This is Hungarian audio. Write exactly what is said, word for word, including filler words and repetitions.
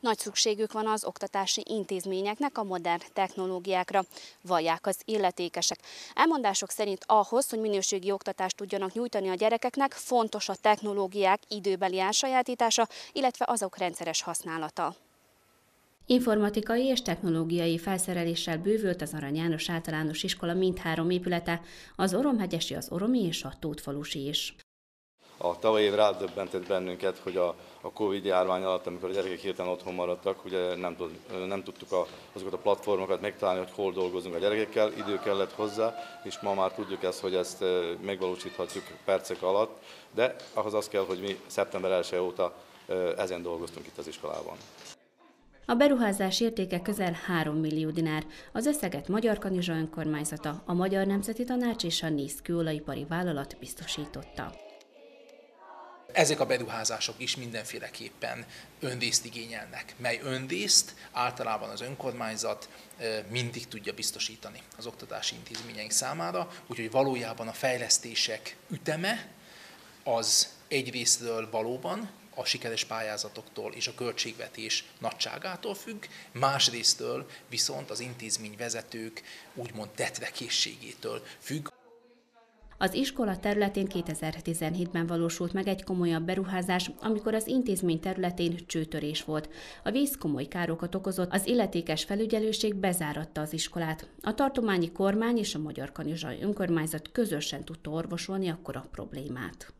Nagy szükségük van az oktatási intézményeknek a modern technológiákra, vallják az illetékesek. Elmondások szerint ahhoz, hogy minőségi oktatást tudjanak nyújtani a gyerekeknek, fontos a technológiák időbeli elsajátítása, illetve azok rendszeres használata. Informatikai és technológiai felszereléssel bővült az Arany János Általános Iskola mindhárom épülete, az oromhegyesi, az oromi és a tótfalusi is. A tavaly év rádöbbentett bennünket, hogy a, a Covid-járvány alatt, amikor a gyerekek hirtelen otthon maradtak, ugye nem, tud, nem tudtuk a, azokat a platformokat megtalálni, hogy hol dolgozunk a gyerekekkel, idő kellett hozzá, és ma már tudjuk ezt, hogy ezt megvalósíthatjuk percek alatt, de ahhoz az kell, hogy mi szeptember elseje óta ezen dolgoztunk itt az iskolában. A beruházás értéke közel három millió dinár. Az összeget Magyar Kanizsa Önkormányzata, a Magyar Nemzeti Tanács és a Nézki Olaipari Vállalat biztosította. Ezek a beruházások is mindenféleképpen öndészt igényelnek, mely öndészt általában az önkormányzat mindig tudja biztosítani az oktatási intézményeink számára, úgyhogy valójában a fejlesztések üteme az egyrésztről valóban a sikeres pályázatoktól és a költségvetés nagyságától függ, másrésztől viszont az intézményvezetők úgymond tetvekészségétől függ. Az iskola területén kétezer-tizenhétben valósult meg egy komolyabb beruházás, amikor az intézmény területén csőtörés volt. A víz komoly károkat okozott, az illetékes felügyelőség bezáratta az iskolát. A tartományi kormány és a Magyar Kanizsa Önkormányzat közösen tudta orvosolni akkor a problémát.